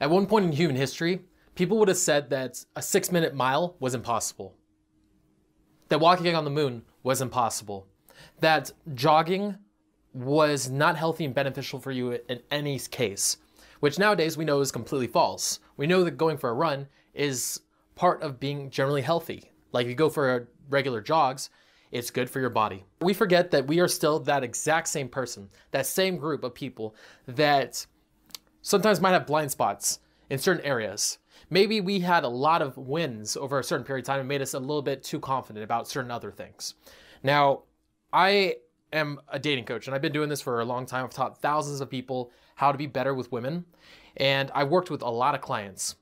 At one point in human history, people would have said that a 6-minute mile was impossible, that walking on the moon was impossible, that jogging was not healthy and beneficial for you in any case, which nowadays we know is completely false. We know that going for a run is part of being generally healthy. Like if you go for regular jogs, it's good for your body. We forget that we are still that exact same person, that same group of people that sometimes might have blind spots in certain areas. Maybe we had a lot of wins over a certain period of time and made us a little bit too confident about certain other things. Now, I am a dating coach and I've been doing this for a long time. I've taught thousands of people how to be better with women, and I worked with a lot of clients.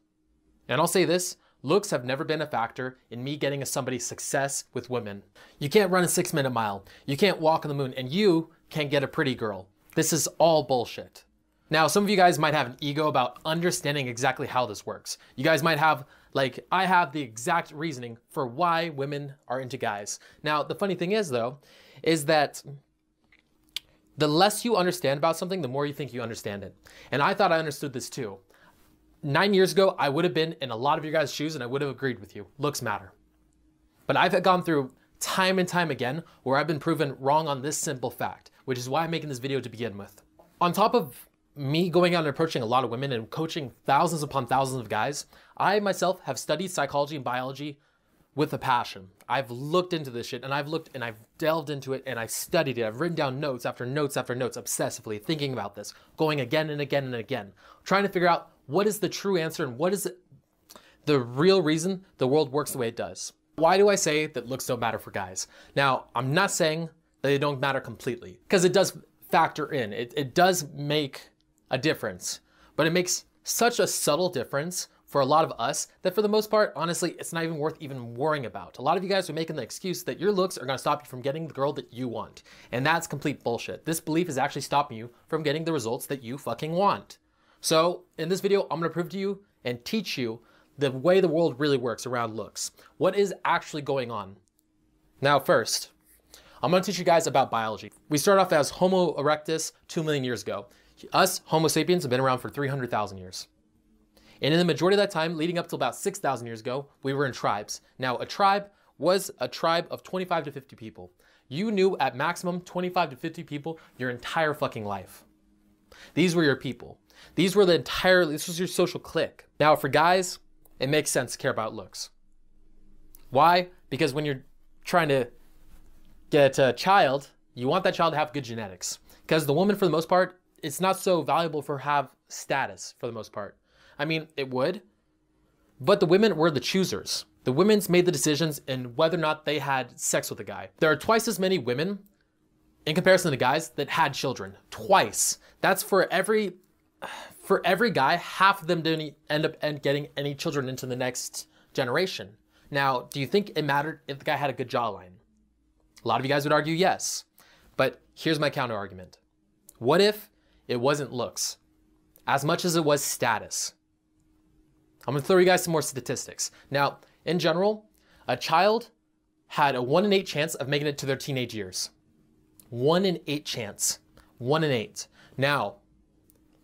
And I'll say this, looks have never been a factor in me getting somebody's success with women. You can't run a 6-minute mile, you can't walk on the moon, and you can't get a pretty girl. This is all bullshit. Now, some of you guys might have an ego about understanding exactly how this works. You guys might have, like, I have the exact reasoning for why women are into guys. Now, the funny thing is, though, is that the less you understand about something, the more you think you understand it. And I thought I understood this too. 9 years ago, I would have been in a lot of your guys' shoes and I would have agreed with you. Looks matter. But I've gone through time and time again where I've been proven wrong on this simple fact, which is why I'm making this video to begin with. On top of me going out and approaching a lot of women and coaching thousands upon thousands of guys, I myself have studied psychology and biology with a passion. I've looked into this shit, and I've looked and I've delved into it and I've studied it. I've written down notes after notes after notes, obsessively thinking about this, going again and again and again, trying to figure out what is the true answer and what is the real reason the world works the way it does. Why do I say that looks don't matter for guys? Now, I'm not saying that they don't matter completely, because it does factor in. It does make a difference, but it makes such a subtle difference for a lot of us that for the most part, honestly, it's not even worth even worrying about. A lot of you guys are making the excuse that your looks are gonna stop you from getting the girl that you want. And that's complete bullshit. This belief is actually stopping you from getting the results that you fucking want. So in this video, I'm gonna prove to you and teach you the way the world really works around looks. What is actually going on? Now, first, I'm gonna teach you guys about biology. We start off as Homo erectus 2 million years ago. Us, Homo sapiens, have been around for 300,000 years. And in the majority of that time, leading up to about 6,000 years ago, we were in tribes. Now, a tribe was a tribe of 25 to 50 people. You knew at maximum 25 to 50 people your entire fucking life. These were your people. These were this was your social clique. Now, for guys, it makes sense to care about looks. Why? Because when you're trying to get a child, you want that child to have good genetics. Because the woman, for the most part, it's not so valuable for have status for the most part. I mean, it would, but the women were the choosers. The women's made the decisions in whether or not they had sex with a guy. There are twice as many women in comparison to guys that had children, twice. That's for every guy, half of them didn't end up getting any children into the next generation. Now, do you think it mattered if the guy had a good jawline? A lot of you guys would argue yes, but here's my counter argument. What if it wasn't looks as much as it was status? I'm gonna throw you guys some more statistics. Now, in general, a child had a 1 in 8 chance of making it to their teenage years. 1 in 8 chance, 1 in 8. Now,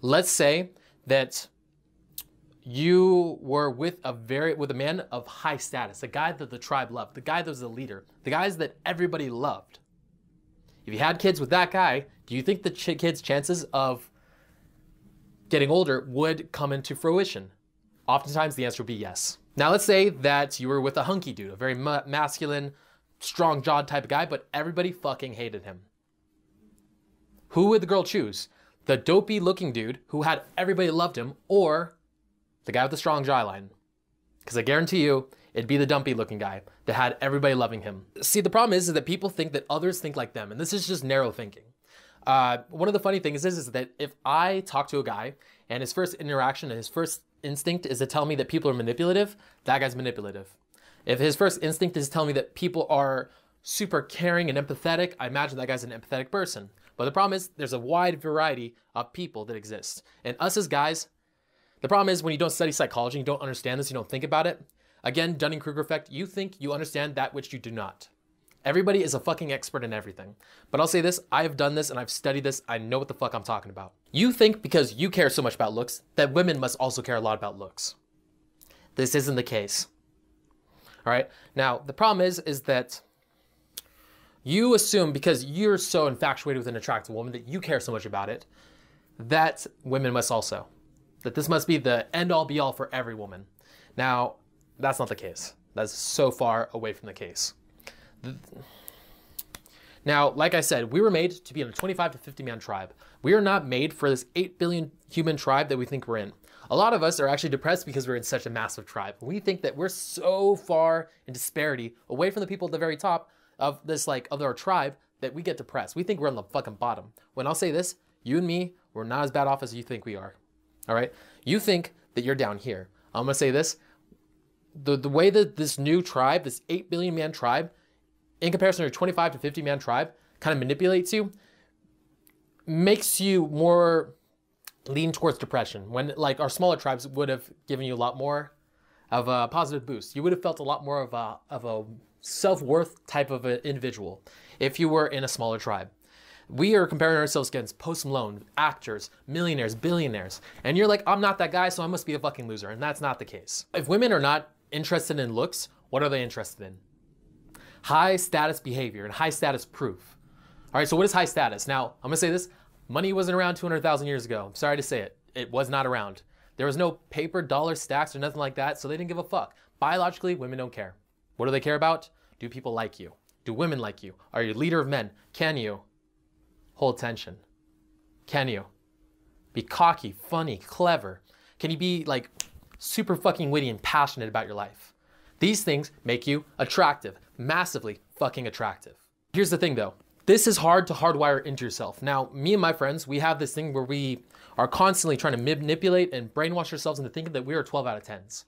let's say that you were with a man of high status, a guy that the tribe loved, the guy that was the leader, the guys that everybody loved. If you had kids with that guy, do you think the kid's chances of getting older would come into fruition? Oftentimes the answer would be yes. Now let's say that you were with a hunky dude, a very masculine, strong-jawed type of guy, but everybody fucking hated him. Who would the girl choose? The dopey looking dude who had everybody loved him, or the guy with the strong jawline? Because I guarantee you, it'd be the dumpy looking guy that had everybody loving him. See, the problem is that people think that others think like them, and this is just narrow thinking. One of the funny things is that if I talk to a guy and his first interaction and his first instinct is to tell me that people are manipulative, that guy's manipulative. If his first instinct is to tell me that people are super caring and empathetic, I imagine that guy's an empathetic person. But the problem is there's a wide variety of people that exist. And us as guys, the problem is when you don't study psychology, you don't understand this, you don't think about it. Again, Dunning-Kruger effect, you think you understand that which you do not. Everybody is a fucking expert in everything. But I'll say this, I've done this and I've studied this. I know what the fuck I'm talking about. You think because you care so much about looks that women must also care a lot about looks. This isn't the case. All right. Now, the problem is that you assume because you're so infatuated with an attractive woman that you care so much about it, that women must also. That this must be the end all be all for every woman. Now, that's not the case. That's so far away from the case. Now, like I said, we were made to be in a 25 to 50 man tribe. We are not made for this 8 billion human tribe that we think we're in. A lot of us are actually depressed because we're in such a massive tribe. We think that we're so far in disparity away from the people at the very top of this, like, of our tribe that we get depressed. We think we're on the fucking bottom. When I'll say this, you and me, we're not as bad off as you think we are. All right. You think that you're down here. I'm going to say this. The way that this new tribe, this 8 billion man tribe, in comparison to 25 to 50 man tribe, kind of manipulates you, makes you more lean towards depression. When like our smaller tribes would have given you a lot more of a positive boost. You would have felt a lot more of a self-worth type of an individual if you were in a smaller tribe. We are comparing ourselves against Post Malone, actors, millionaires, billionaires. And you're like, I'm not that guy, so I must be a fucking loser. And that's not the case. If women are not interested in looks, what are they interested in? High status behavior and high status proof. All right, so what is high status? Now, I'm gonna say this, money wasn't around 200,000 years ago. I'm sorry to say it, it was not around. There was no paper, dollar stacks or nothing like that, so they didn't give a fuck. Biologically, women don't care. What do they care about? Do people like you? Do women like you? Are you a leader of men? Can you hold tension? Can you be cocky, funny, clever? Can you be like super fucking witty and passionate about your life? These things make you attractive, massively fucking attractive. Here's the thing though. This is hard to hardwire into yourself. Now, me and my friends, we have this thing where we are constantly trying to manipulate and brainwash ourselves into thinking that we are 12 out of 10s.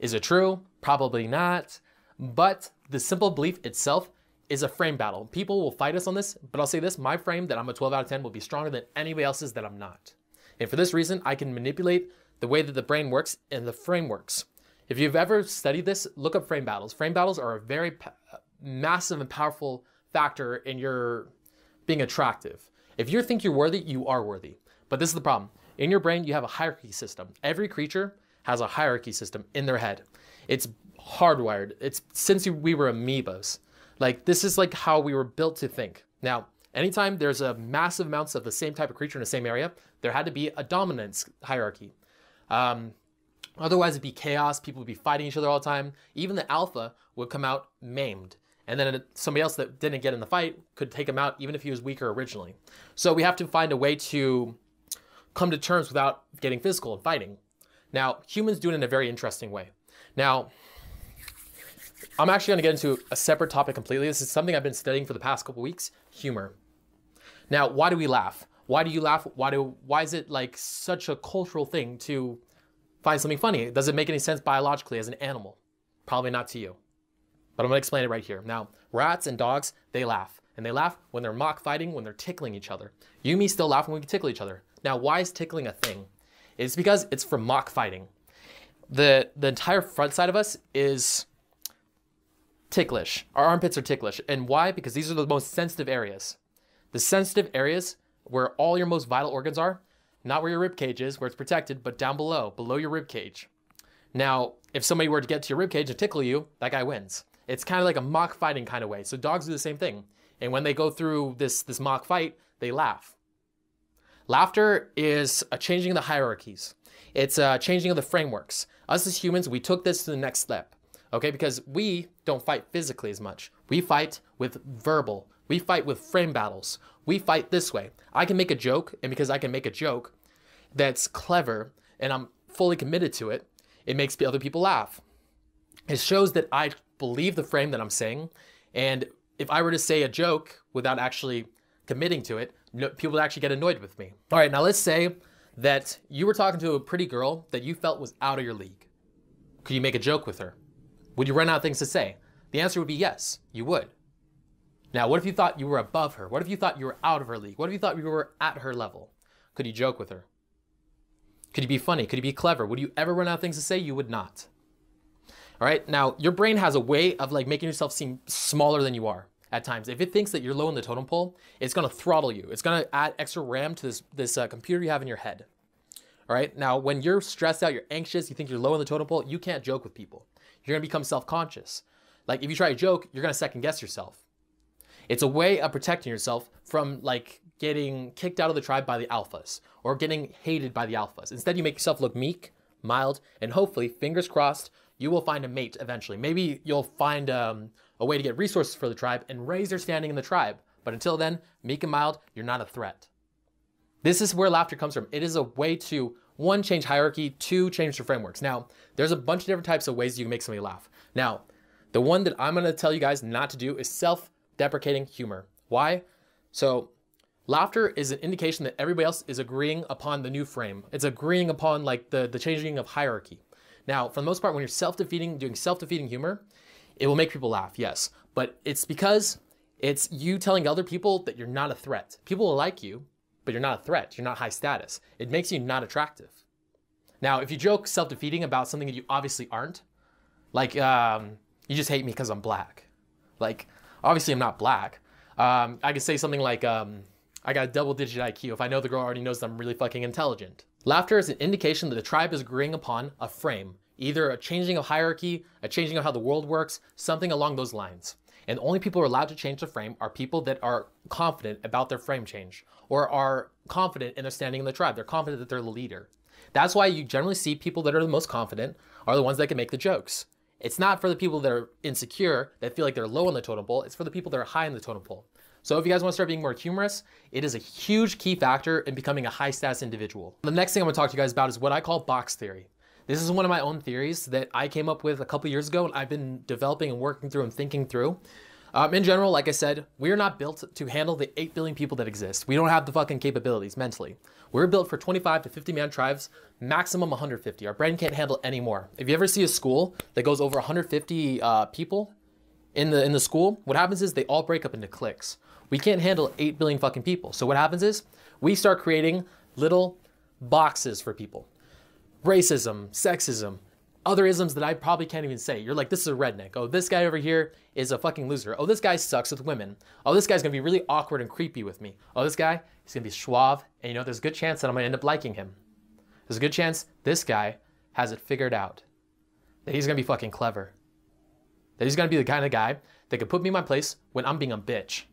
Is it true? Probably not. But the simple belief itself is a frame battle. People will fight us on this, but I'll say this, my frame that I'm a 12 out of 10 will be stronger than anybody else's that I'm not. And for this reason, I can manipulate the way that the brain works and the frame works. If you've ever studied this, look up frame battles. Frame battles are a very massive and powerful factor in your being attractive. If you think you're worthy, you are worthy. But this is the problem. In your brain, you have a hierarchy system. Every creature has a hierarchy system in their head. It's hardwired. It's since we were amoebas. Like, this is like how we were built to think. Now, anytime there's a massive amounts of the same type of creature in the same area, there had to be a dominance hierarchy. Otherwise it'd be chaos. People would be fighting each other all the time. Even the alpha would come out maimed. And then somebody else that didn't get in the fight could take him out even if he was weaker originally. So we have to find a way to come to terms without getting physical and fighting. Now, humans do it in a very interesting way. Now, I'm actually gonna get into a separate topic completely. This is something I've been studying for the past couple weeks, humor. Now, why do we laugh? Why do you laugh? Why is it like such a cultural thing to find something funny? Does it make any sense biologically as an animal? Probably not to you, but I'm gonna explain it right here. Now, rats and dogs, they laugh. And they laugh when they're mock fighting, when they're tickling each other. You and me still laugh when we tickle each other. Now, why is tickling a thing? It's because it's from mock fighting. The entire front side of us is ticklish. Our armpits are ticklish. And why? Because these are the most sensitive areas. The sensitive areas where all your most vital organs are, not where your rib cage is, where it's protected, but down below your rib cage. Now, if somebody were to get to your rib cage and tickle you, that guy wins. It's kind of like a mock fighting kind of way. So dogs do the same thing. And when they go through this mock fight, they laugh. Laughter is a changing of the hierarchies. It's a changing of the frameworks. Us as humans, we took this to the next step, okay? Because we don't fight physically as much. We fight with verbal. We fight with frame battles. We fight this way. I can make a joke, and because I can make a joke that's clever and I'm fully committed to it, it makes the other people laugh. It shows that I believe the frame that I'm saying, and if I were to say a joke without actually committing to it, people would actually get annoyed with me. All right, now let's say that you were talking to a pretty girl that you felt was out of your league. Could you make a joke with her? Would you run out of things to say? The answer would be yes, you would. Now, what if you thought you were above her? What if you thought you were out of her league? What if you thought you were at her level? Could you joke with her? Could you be funny? Could you be clever? Would you ever run out of things to say? You would not. All right, now your brain has a way of like making yourself seem smaller than you are. at times. If it thinks that you're low in the totem pole, it's gonna throttle you. It's gonna add extra RAM to this computer you have in your head. All right, now when you're stressed out, you're anxious, you think you're low in the totem pole, you can't joke with people. You're gonna become self-conscious. Like if you try to joke, you're gonna second guess yourself. It's a way of protecting yourself from like getting kicked out of the tribe by the alphas or getting hated by the alphas. Instead, you make yourself look meek, mild, and hopefully, fingers crossed, you will find a mate eventually. Maybe you'll find a way to get resources for the tribe and raise their standing in the tribe. But until then, meek and mild, you're not a threat. This is where laughter comes from. It is a way to, one, change hierarchy, two, change the frameworks. Now, there's a bunch of different types of ways you can make somebody laugh. Now, the one that I'm gonna tell you guys not to do is self-deprecating humor. Why? So laughter is an indication that everybody else is agreeing upon the new frame. It's agreeing upon like the changing of hierarchy. Now, for the most part, when you're doing self-defeating humor, it will make people laugh, yes. But it's because it's you telling other people that you're not a threat. People will like you, but you're not a threat. You're not high status. It makes you not attractive. Now, if you joke self-defeating about something that you obviously aren't, like you just hate me because I'm black. Like, obviously I'm not black. I could say something like, I got a double-digit IQ if I know the girl already knows that I'm really fucking intelligent. Laughter is an indication that the tribe is agreeing upon a frame, either a changing of hierarchy, a changing of how the world works, something along those lines. And the only people who are allowed to change the frame are people that are confident about their frame change or are confident in their standing in the tribe. They're confident that they're the leader. That's why you generally see people that are the most confident are the ones that can make the jokes. It's not for the people that are insecure, that feel like they're low on the totem pole. It's for the people that are high in the totem pole. So if you guys want to start being more humorous, it is a huge key factor in becoming a high status individual. The next thing I'm gonna talk to you guys about is what I call box theory. This is one of my own theories that I came up with a couple years ago and I've been developing and working through and thinking through. In general, like I said, we're not built to handle the 8 billion people that exist. We don't have the fucking capabilities mentally. We're built for 25 to 50 man tribes, maximum 150. Our brain can't handle any more. If you ever see a school that goes over 150 people in the school, what happens is they all break up into cliques. We can't handle 8 billion fucking people. So what happens is we start creating little boxes for people. Racism, sexism, other isms that I probably can't even say. You're like, this is a redneck. Oh, this guy over here is a fucking loser. Oh, this guy sucks with women. Oh, this guy's gonna be really awkward and creepy with me. Oh, this guy, he's gonna be suave. And you know, there's a good chance that I'm gonna end up liking him. There's a good chance this guy has it figured out. That he's gonna be fucking clever. That he's gonna be the kind of guy that could put me in my place when I'm being a bitch.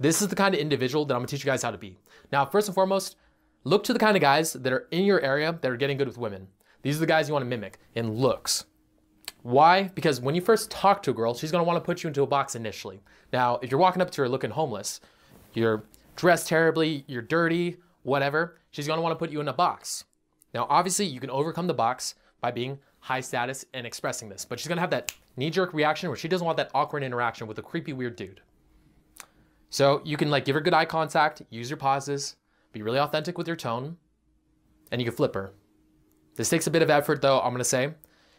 This is the kind of individual that I'm gonna teach you guys how to be. Now, first and foremost, look to the kind of guys that are in your area that are getting good with women. These are the guys you wanna mimic in looks. Why? Because when you first talk to a girl, she's gonna wanna put you into a box initially. Now, if you're walking up to her looking homeless, you're dressed terribly, you're dirty, whatever, she's gonna wanna put you in a box. Now, obviously you can overcome the box by being high status and expressing this, but she's gonna have that knee-jerk reaction where she doesn't want that awkward interaction with a creepy, weird dude. So you can like give her good eye contact, use your pauses, be really authentic with your tone, and you can flip her. This takes a bit of effort though, I'm gonna say.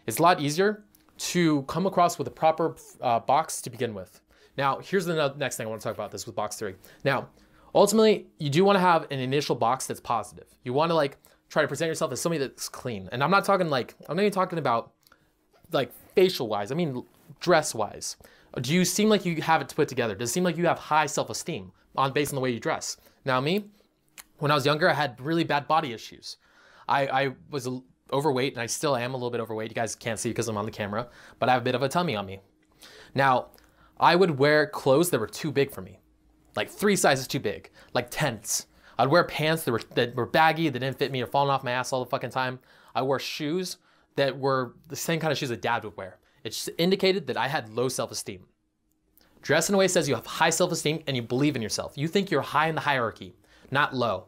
It's a lot easier to come across with a proper box to begin with. Now, here's the next thing I wanna talk about this with box theory. Now, ultimately, you do wanna have an initial box that's positive. You wanna like try to present yourself as somebody that's clean. And I'm not talking like, I'm not even talking about like facial wise, I mean dress wise. Do you seem like you have it put together? Does it seem like you have high self-esteem based on the way you dress? Now me, when I was younger, I had really bad body issues. I was overweight and I still am a little bit overweight. You guys can't see because I'm on the camera, but I have a bit of a tummy on me. Now, I would wear clothes that were too big for me, like 3 sizes too big, like tents. I'd wear pants that were baggy, that didn't fit me or falling off my ass all the fucking time. I wore shoes that were the same kind of shoes that dad would wear. It just indicated that I had low self-esteem. Dress in a way that says you have high self-esteem and you believe in yourself. You think you're high in the hierarchy, not low.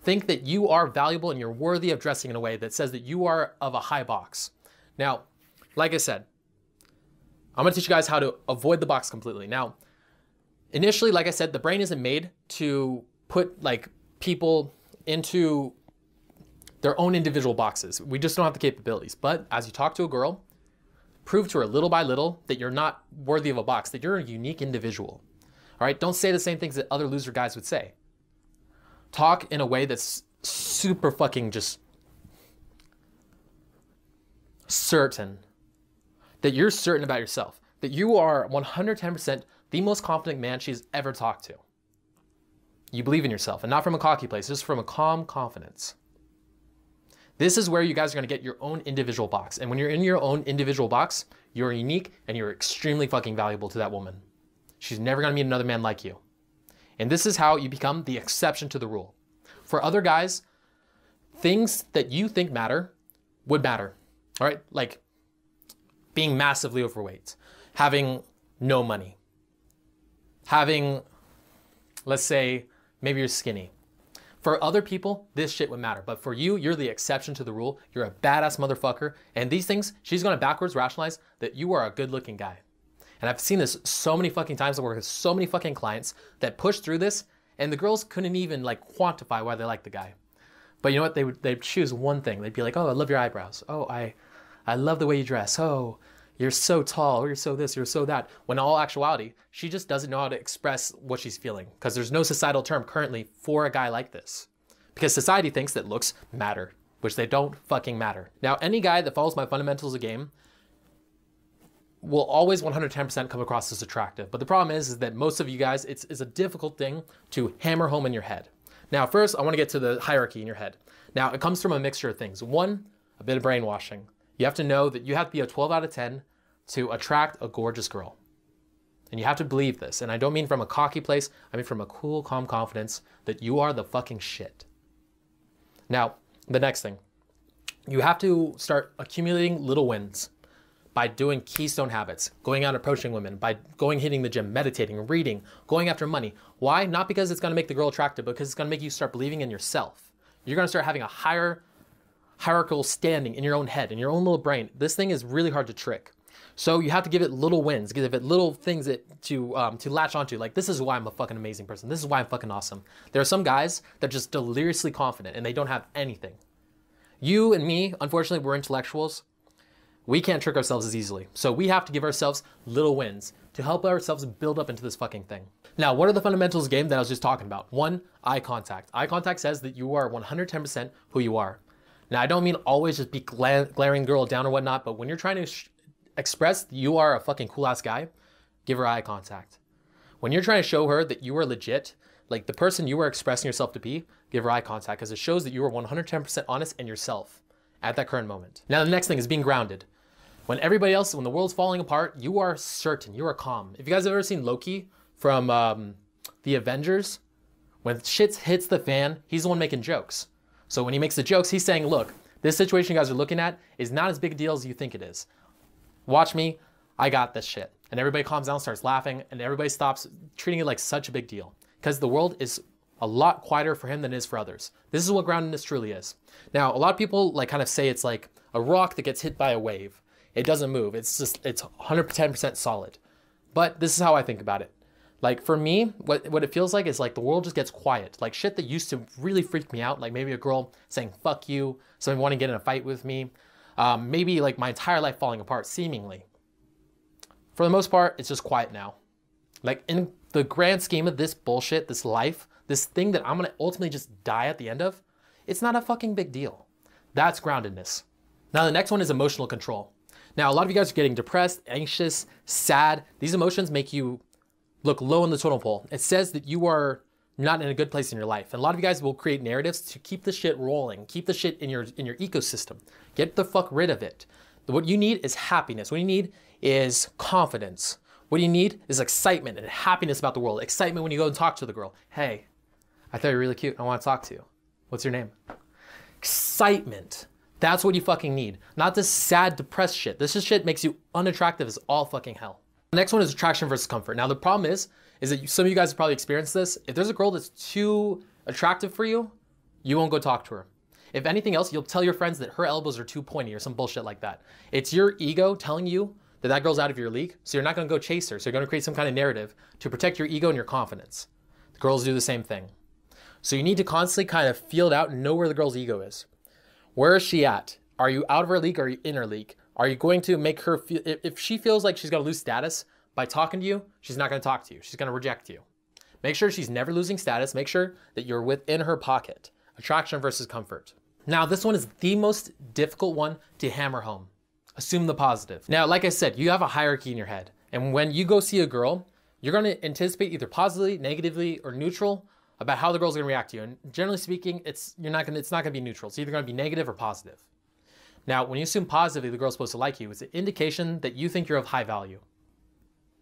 Think that you are valuable and you're worthy of dressing in a way that says that you are of a high box. Now, like I said, I'm gonna teach you guys how to avoid the box completely. Now, initially, like I said, the brain isn't made to put like people into their own individual boxes. We just don't have the capabilities. But as you talk to a girl, prove to her little by little that you're not worthy of a box, that you're a unique individual. All right, don't say the same things that other loser guys would say. Talk in a way that's super fucking just certain, that you're certain about yourself. that you are 110% the most confident man she's ever talked to. You believe in yourself, and not from a cocky place, just from a calm confidence. This is where you guys are going to get your own individual box. And when you're in your own individual box, you're unique and you're extremely fucking valuable to that woman. She's never going to meet another man like you. And this is how you become the exception to the rule. For other guys, things that you think matter would matter, all right? Like being massively overweight, having no money, having, let's say, maybe you're skinny. For other people, this shit would matter. But for you, you're the exception to the rule. You're a badass motherfucker. And these things, she's gonna backwards rationalize that you are a good looking guy. And I've seen this so many fucking times. I work with so many fucking clients that push through this, and the girls couldn't even like quantify why they liked the guy. But you know what? They'd choose one thing. They'd be like, oh, I love your eyebrows. Oh, I love the way you dress. Oh, you're so tall. You're so this, you're so that. When in all actuality, she just doesn't know how to express what she's feeling, because there's no societal term currently for a guy like this, because society thinks that looks matter, which they don't fucking matter. Now, any guy that follows my fundamentals of game will always 110% come across as attractive. But the problem is that most of you guys, it's a difficult thing to hammer home in your head. Now, first, I want to get to the hierarchy in your head. Now, it comes from a mixture of things. One, a bit of brainwashing. You have to know that you have to be a 12 out of 10 to attract a gorgeous girl. And you have to believe this. And I don't mean from a cocky place. I mean from a cool, calm confidence that you are the fucking shit. Now, the next thing. You have to start accumulating little wins by doing keystone habits, going out approaching women, by hitting the gym, meditating, reading, going after money. Why? Not because it's gonna make the girl attractive, but because it's gonna make you start believing in yourself. You're gonna start having a higher hierarchical standing in your own head, in your own little brain. This thing is really hard to trick. So you have to give it little wins, give it little things that, to latch onto. Like, this is why I'm a fucking amazing person. This is why I'm fucking awesome. There are some guys that are just deliriously confident and they don't have anything. You and me, unfortunately, we're intellectuals. We can't trick ourselves as easily. So we have to give ourselves little wins to help ourselves build up into this fucking thing. Now, what are the fundamentals game that I was just talking about? One, eye contact. Eye contact says that you are 110% who you are. Now, I don't mean always just be glaring girl down or whatnot, but when you're trying to express you are a fucking cool ass guy, give her eye contact. When you're trying to show her that you are legit, like the person you are expressing yourself to be, give her eye contact, because it shows that you are 110% honest in yourself at that current moment. Now, the next thing is being grounded. When everybody else, when the world's falling apart, you are certain, you are calm. If you guys have ever seen Loki from the Avengers, when shit hits the fan, he's the one making jokes. So when he makes the jokes, he's saying, look, this situation you guys are looking at is not as big a deal as you think it is. Watch me, I got this shit. And everybody calms down, starts laughing, and everybody stops treating it like such a big deal, because the world is a lot quieter for him than it is for others. This is what groundedness truly is. Now, a lot of people like kind of say it's like a rock that gets hit by a wave. It doesn't move, it's just, it's 110% solid. But this is how I think about it. Like for me, what it feels like is like the world just gets quiet. Like shit that used to really freak me out, like maybe a girl saying, fuck you, someone wanting to get in a fight with me, maybe like my entire life falling apart seemingly. For the most part, it's just quiet now. Like in the grand scheme of this bullshit, this life, this thing that I'm gonna ultimately just die at the end of, it's not a fucking big deal. That's groundedness. Now the next one is emotional control. Now, a lot of you guys are getting depressed, anxious, sad. These emotions make you look low in the totem pole. It says that you are not in a good place in your life. And a lot of you guys will create narratives to keep the shit rolling, keep the shit in your ecosystem. Get the fuck rid of it. What you need is happiness. What you need is confidence. What you need is excitement and happiness about the world. Excitement when you go and talk to the girl. Hey, I thought you were really cute. I want to talk to you. What's your name? Excitement. That's what you fucking need. Not this sad, depressed shit. This shit makes you unattractive as all fucking hell. The next one is attraction versus comfort. Now the problem is that some of you guys have probably experienced this. If there's a girl that's too attractive for you, you won't go talk to her. If anything else, you'll tell your friends that her elbows are too pointy or some bullshit like that. It's your ego telling you that that girl's out of your league, so you're not gonna go chase her. So you're gonna create some kind of narrative to protect your ego and your confidence. The girls do the same thing. So you need to constantly kind of feel it out and know where the girl's ego is. Where is she at? Are you out of her league or are you in her league? Are you going to make her feel, if she feels like she's gonna lose status by talking to you, she's not gonna talk to you, she's gonna reject you. Make sure she's never losing status, make sure that you're within her pocket. Attraction versus comfort. Now this one is the most difficult one to hammer home. Assume the positive. Now, like I said, you have a hierarchy in your head. And when you go see a girl, you're going to anticipate either positively, negatively, or neutral about how the girl's going to react to you. And generally speaking, it's not going to be neutral. It's either going to be negative or positive. Now, when you assume positively the girl's supposed to like you, it's an indication that you think you're of high value.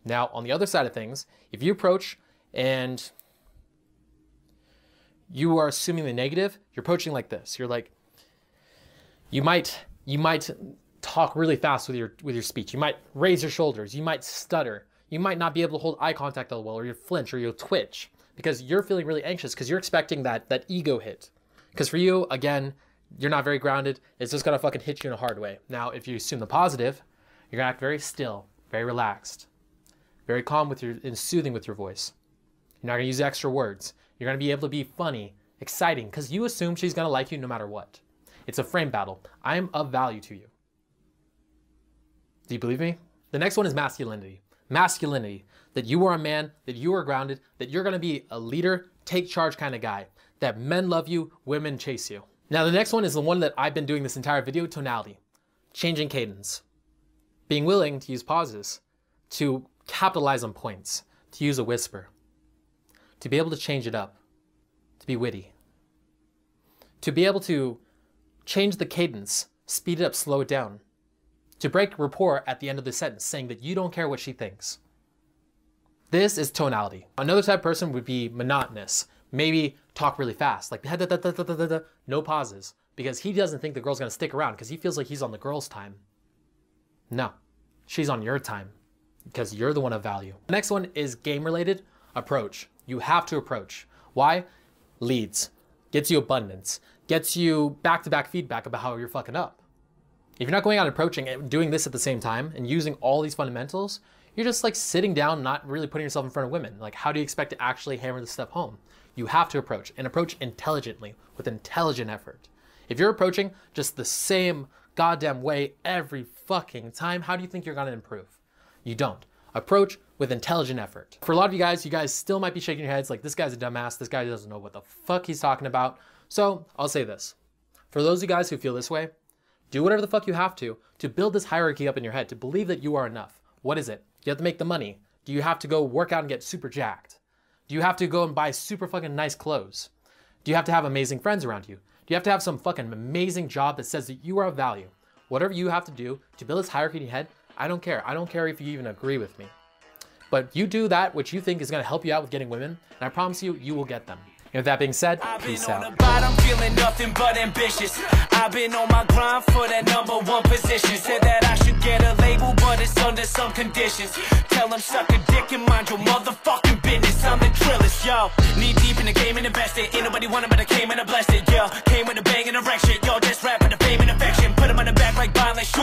Now, on the other side of things, if you approach and you are assuming the negative, you're approaching like this. You're like, you might talk really fast with your speech. You might raise your shoulders. You might stutter. You might not be able to hold eye contact all well, or you'll flinch, or you'll twitch, because you're feeling really anxious because you're expecting that ego hit. Because for you, again, you're not very grounded. It's just gonna fucking hit you in a hard way. Now, if you assume the positive, you're gonna act very still, very relaxed, very calm and soothing with your voice. You're not gonna use extra words. You're gonna be able to be funny, exciting, because you assume she's gonna like you no matter what. It's a frame battle. I am of value to you. Do you believe me? The next one is masculinity. Masculinity, that you are a man, that you are grounded, that you're gonna be a leader, take charge kind of guy, that men love you, women chase you. Now the next one is the one that I've been doing this entire video, tonality, changing cadence, being willing to use pauses, to capitalize on points, to use a whisper, to be able to change it up, to be witty, to be able to change the cadence, speed it up, slow it down, to break rapport at the end of the sentence, saying that you don't care what she thinks. This is tonality. Another type of person would be monotonous. Maybe talk really fast, like no pauses, because he doesn't think the girl's gonna stick around because he feels like he's on the girl's time. No, she's on your time because you're the one of value. The next one is game related, approach. You have to approach. Why? Leads, gets you abundance, gets you back-to-back feedback about how you're fucking up. If you're not going out and approaching and doing this at the same time and using all these fundamentals, you're just like sitting down, not really putting yourself in front of women. Like, how do you expect to actually hammer this stuff home? You have to approach, and approach intelligently with intelligent effort. If you're approaching just the same goddamn way every fucking time, how do you think you're gonna improve? You don't. Approach with intelligent effort. For a lot of you guys still might be shaking your heads like, this guy's a dumbass, this guy doesn't know what the fuck he's talking about. So I'll say this. For those of you guys who feel this way, do whatever the fuck you have to build this hierarchy up in your head, to believe that you are enough. What is it? Do you have to make the money? Do you have to go work out and get super jacked? Do you have to go and buy super fucking nice clothes? Do you have to have amazing friends around you? Do you have to have some fucking amazing job that says that you are of value? Whatever you have to do to build this hierarchy in your head, I don't care. I don't care if you even agree with me. But you do that which you think is gonna help you out with getting women, and I promise you, you will get them. And with that being said, peace out. I've been on the bottom, feeling nothing but ambitious. I've been on my grind for that #1 position. Said that I should get a label, but it's under some conditions. Tell them suck a dick and mind your motherfucking business. I'm the trillest, yo. Knee deep in the game and invested. Ain't nobody wanted, but I came and I blessed it, yo. Came with a bang and a wreck shit, yo. Just rap with the fame and affection. Put them on the back like violent shoot.